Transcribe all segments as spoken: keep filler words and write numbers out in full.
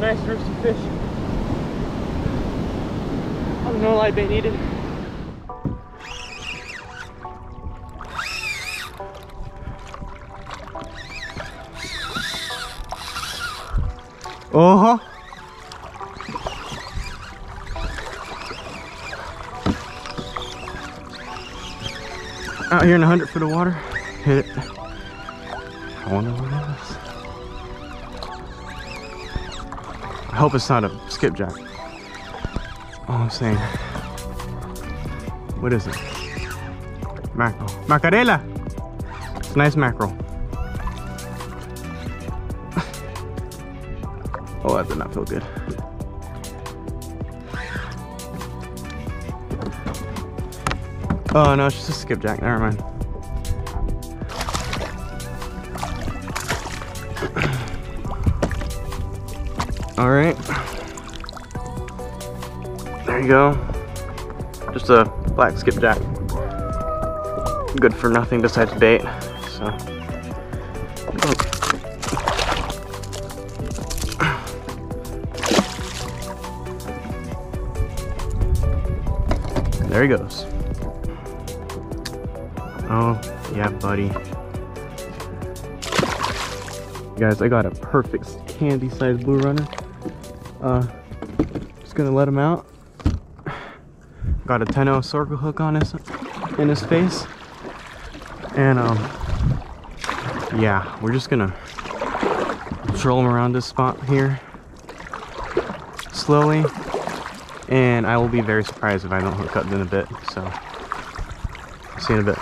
nice rooster fish on No Live Bait Needed. Uh-huh. Out here in a hundred foot of water. Hit it. I wonder what it is. I hope it's not a skipjack. All I'm saying. What is it? Mackerel. Macarela! It's nice mackerel. Oh, that did not feel good. Oh no, it's just a skipjack, never mind. All right, there you go. Just a black skipjack. Good for nothing besides bait, so. There he goes. Oh, yeah, buddy. Guys, I got a perfect candy-sized blue runner. Uh, just gonna let him out. Got a ten oh circle hook on his, in his face. And, um, yeah, we're just gonna troll him around this spot here. Slowly. And I will be very surprised if I don't hook up in a bit, so see you in a bit.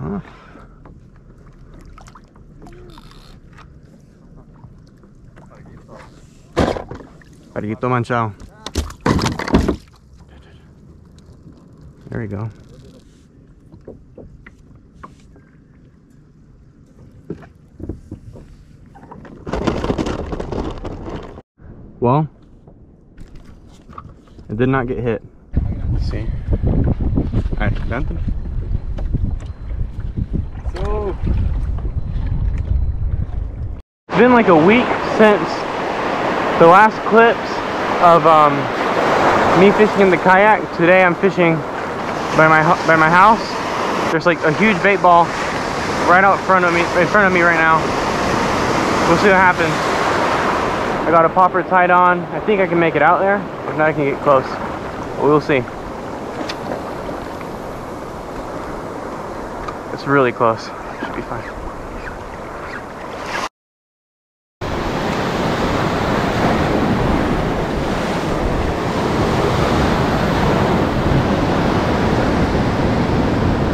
Huh. Pariguito manchado. There you go. Well, it did not get hit. Let's see. Alright, Benton. So it's been like a week since the last clips of um, me fishing in the kayak. Today I'm fishing by my by my house. There's like a huge bait ball right out front of me, in front of me right now. We'll see what happens. I got a popper tied on. I think I can make it out there. If not, I can get close. But we'll see. It's really close. Should be fine.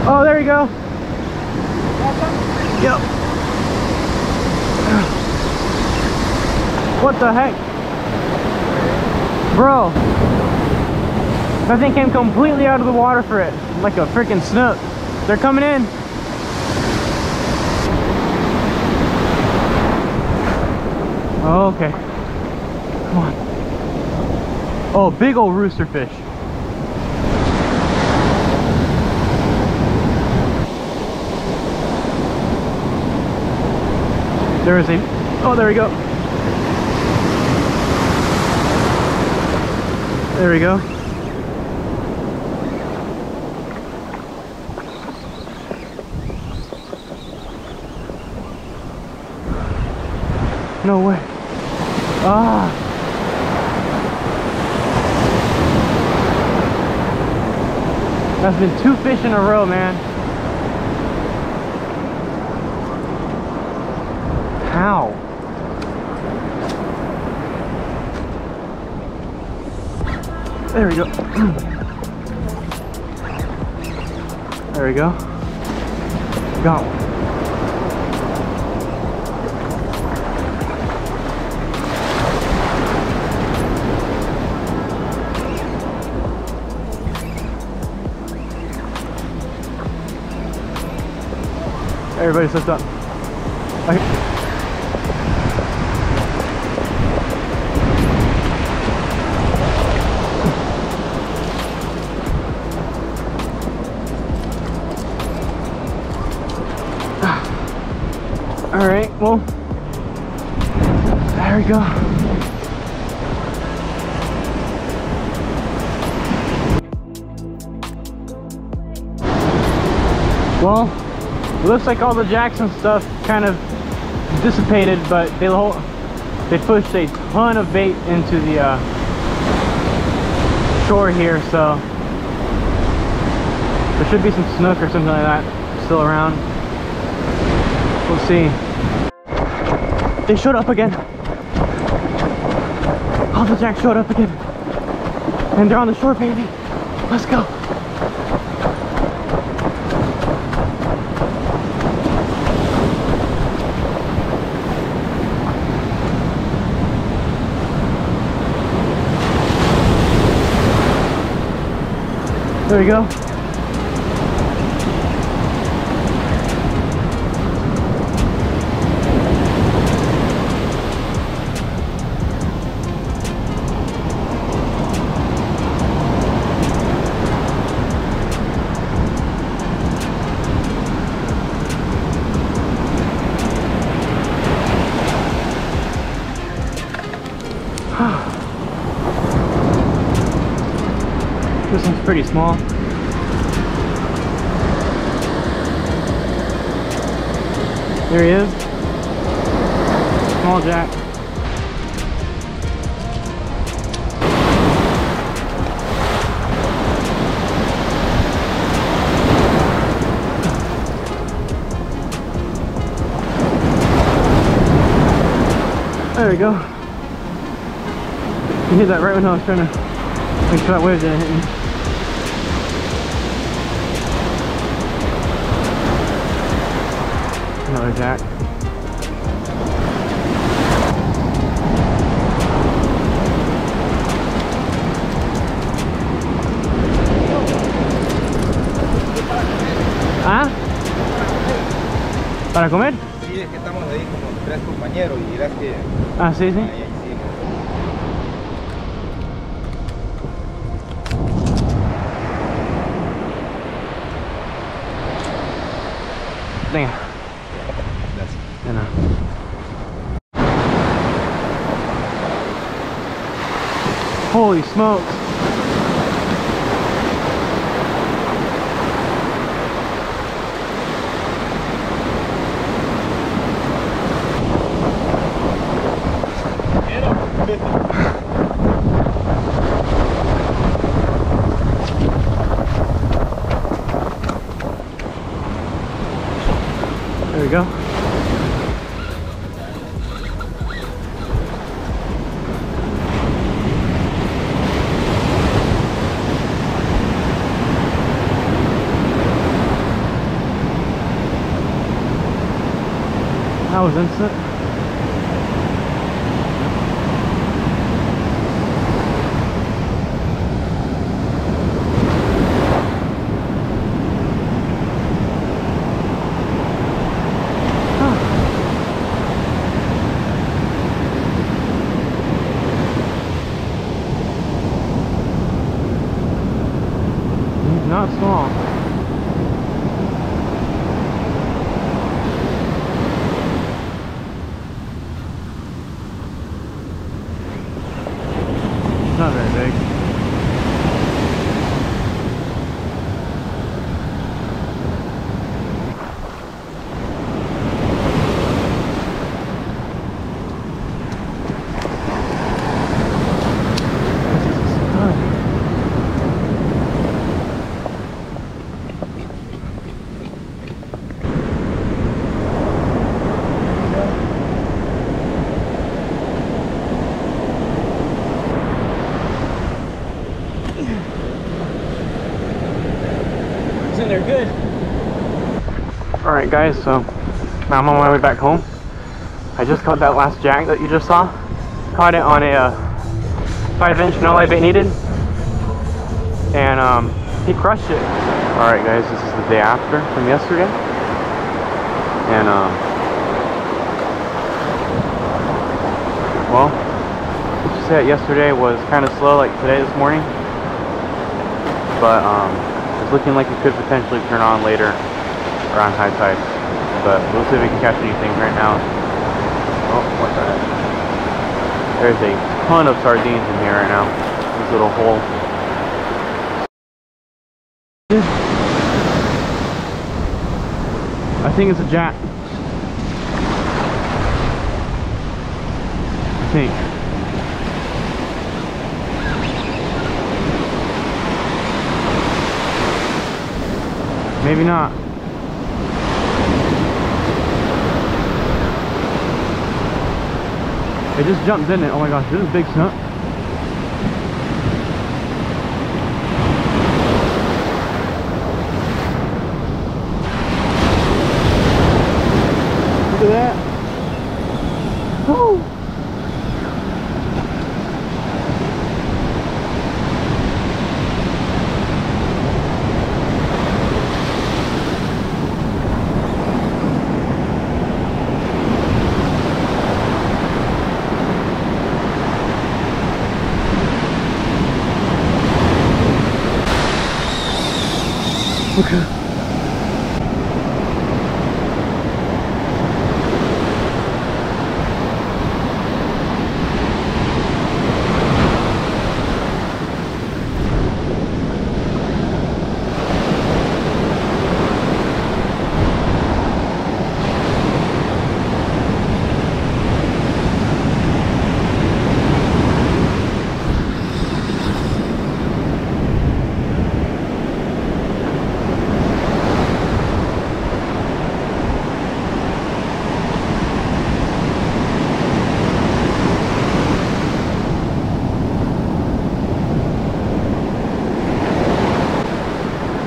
Oh, there we go. Yep. What the heck? Bro. That thing came completely out of the water for it. Like a freaking snook. They're coming in. Oh, okay. Come on. Oh, big old roosterfish. There is a, oh, there we go. There we go. No way. Ah. That's been two fish in a row, man. How? There we go. There we go. Got one. Everybody sits up. Okay. Whoa. There we go. Well, it looks like all the jacks and stuff kind of dissipated, but they whole, they pushed a ton of bait into the uh, shore here, so there should be some snook or something like that still around. We'll see. They showed up again. All the jacks showed up again, and they're on the shore, baby. Let's go. There we go. This one's pretty small. There he is. Small jack. There we go. You hit that right when I was trying to make sure that wave didn't hit me. Another jack. ¿Ah? ¿Para comer? Sí, es que estamos ahí como tres compañeros y dirás que... Ah, sí, sí. Venga. You know. Holy smokes! Get him. There we go. That was instant. Oh. He's not small. Not very big. They're good. All right guys, so now I'm on my way back home. I just caught that last jack that you just saw. Caught it on a uh, five inch No Live Bait Needed, and um, he crushed it. All right guys, this is the day after from yesterday, and um, well, let's just say that yesterday was kind of slow, like today this morning, but um looking like it could potentially turn on later around high tide, but we'll see if we can catch anything right now. Oh, what the heck? There's a ton of sardines in here right now. This little hole. I think it's a jack. I think. Maybe not. It just jumped, didn't it? Oh my gosh, this is a big snook. Look at that. Oh! Look okay.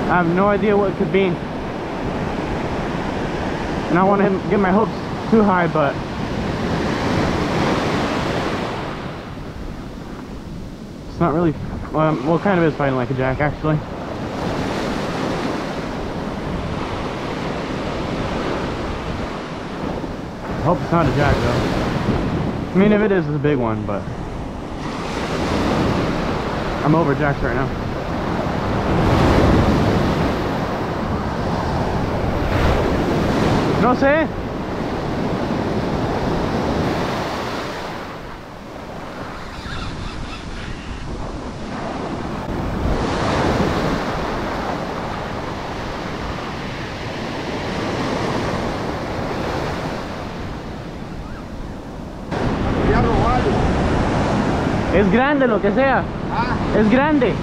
I have no idea what it could be, and I want to get my hopes too high, but it's not really, um, well, kind of is fighting like a jack actually. I hope it's not a jack though. I mean, if it is, it's a big one, but I'm over jacks right now. No sé. Es grande lo que sea. ¿Ah? Es grande.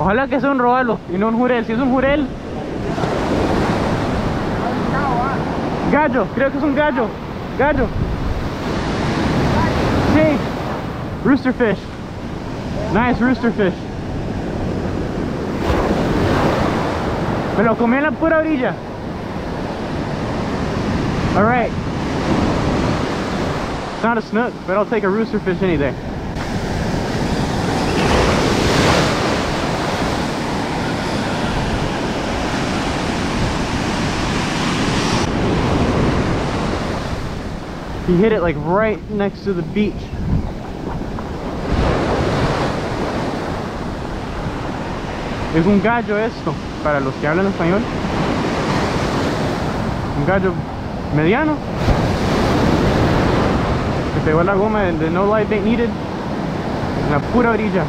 Ojalá que sea un robalo y no un jurel. Si es un jurel, gallo, creo que es un gallo. Gallo. Sí. Roosterfish. Nice roosterfish. Me lo comí en la pura orilla. Alright. It's not a snook, but I'll take a roosterfish any day. He hit it like right next to the beach. Es un gallo esto, para los que hablan español. Un gallo mediano. Se pegó la goma de No Live Bait Needed. En la pura orilla.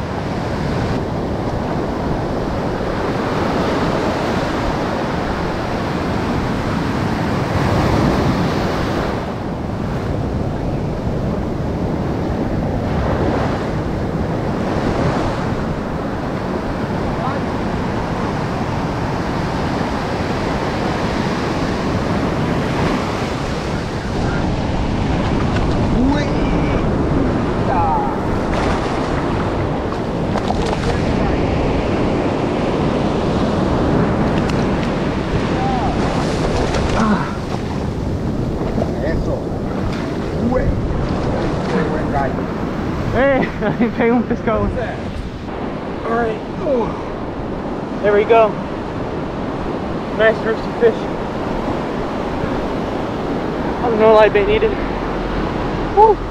Pay un pescado. Alright. There we go. Nice rooster fish. Oh, No Live Bait Needed. Woo.